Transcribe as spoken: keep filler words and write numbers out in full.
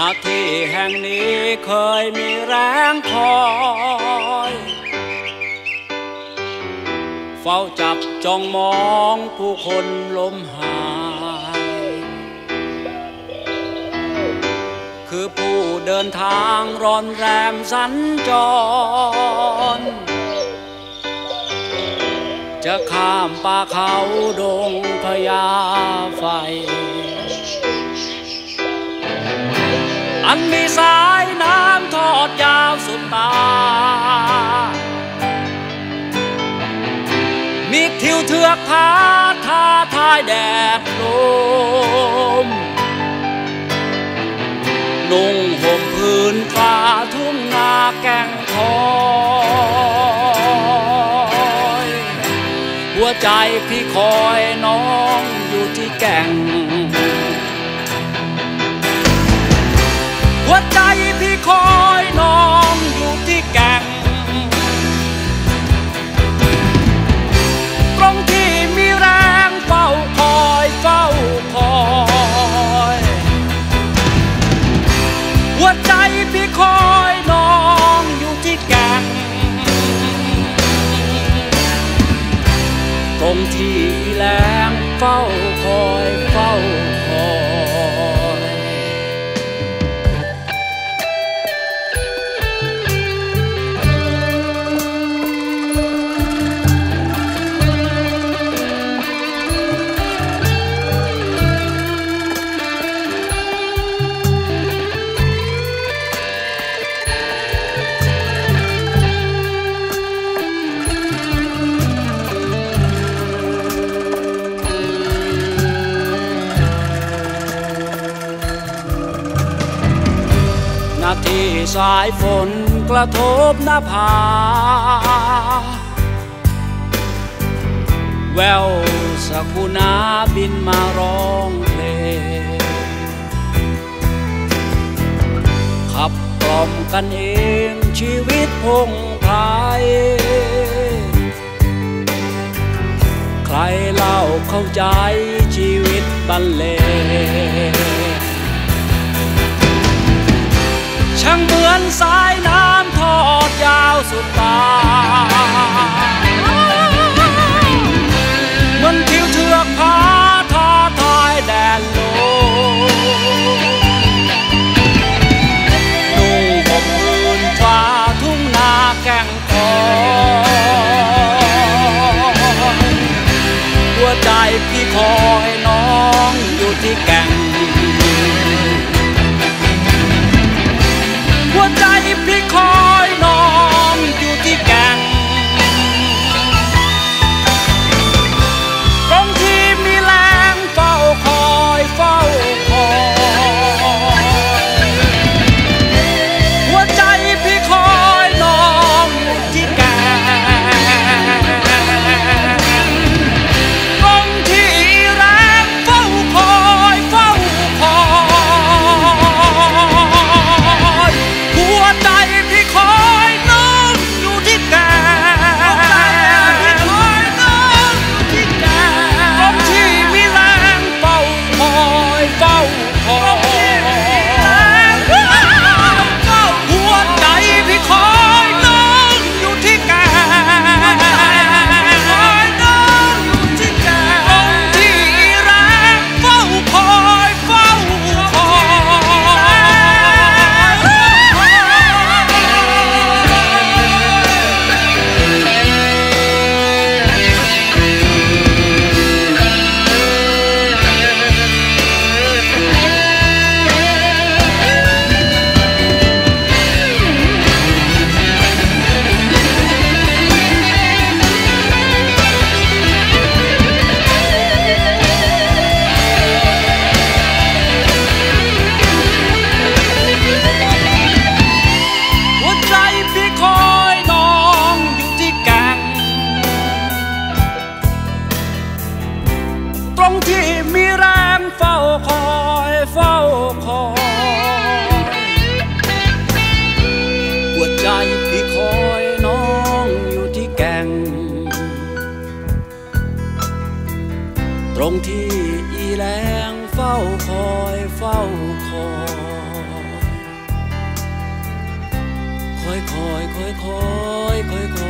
ณที่แห่งนี้เคยมีแรงคอยเฝ้าจับจ้องมองผู้คนล้มหายคือผู้เดินทางร่อนแรมสัญจรจะข้ามป่าเขาดงพญาไฟอันมีสายน้ำทอดยาวสุดตามีทิวเทือกผาท้าทายแดดลมนุ่งห่มพื้นป่าทุ่งนาแก่งคอยหัวใจพี่คอยน้องอยู่ที่แก่งหัวใจพี่คอยน้องอยู่ที่แก่งตรงที่มีแรงเฝ้าคอยเฝ้าคอยหัวใจพี่คอยน้องอยู่ที่แก่งตรงที่แรงเฝ้าคอยเฝ้าคอยที่สายฝนกระทบหน้าผาแววสักกุณาบินมาร้องเพลงขับกล่อมกันเองชีวิตพงไพรใครเล่าเข้าใจชีวิตบรรเลงช่างเหมือนสายน้ำทอดยาวสุดตาเหมือนทิวเทือกผาท้าทายแดนโลกนุ่งห่มพื้นฟ้าทุ่งนาแก่งคอยหัวใจพี่คอยน้องอยู่ที่แก่งหัวใจพี่คอยน้องอยู่ที่แก่งตรงที่มีแรงเฝ้าคอยเฝ้าคอยหัวใจพี่คอยน้องอยู่ที่แก่งตรงที่แรงเฝ้าคอยเฝ้าคอยตรงที่อีแรงเฝ้าคอยเฝ้าคอย ค่อยๆค่อยๆ